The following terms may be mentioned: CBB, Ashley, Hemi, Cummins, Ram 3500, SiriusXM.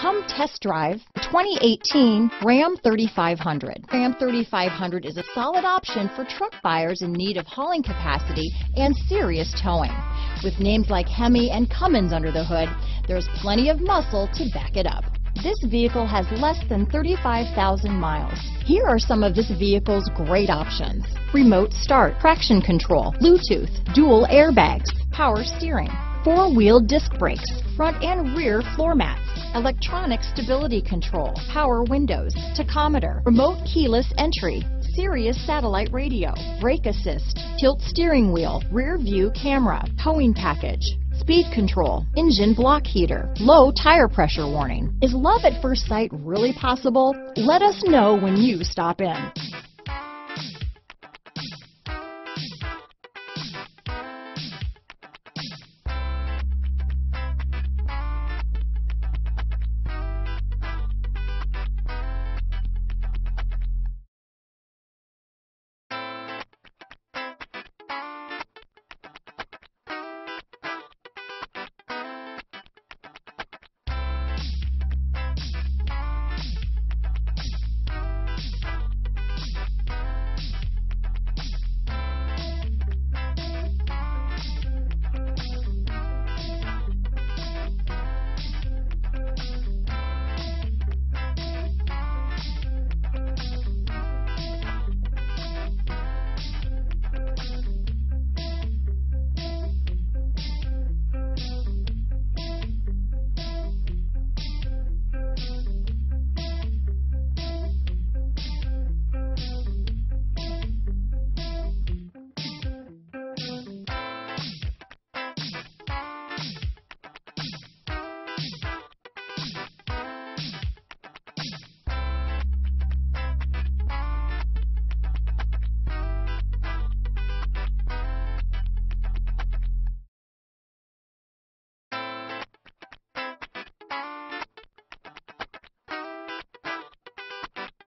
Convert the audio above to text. Come test drive 2018 Ram 3500. Ram 3500 is a solid option for truck buyers in need of hauling capacity and serious towing. With names like Hemi and Cummins under the hood, there's plenty of muscle to back it up. This vehicle has less than 35,000 miles. Here are some of this vehicle's great options: remote start, traction control, Bluetooth, dual airbags, power steering, four-wheel disc brakes, front and rear floor mats, electronic stability control, power windows, tachometer, remote keyless entry, Sirius satellite radio, brake assist, tilt steering wheel, rear view camera, towing package, speed control, engine block heater, low tire pressure warning. Is love at first sight really possible? Let us know when you stop in.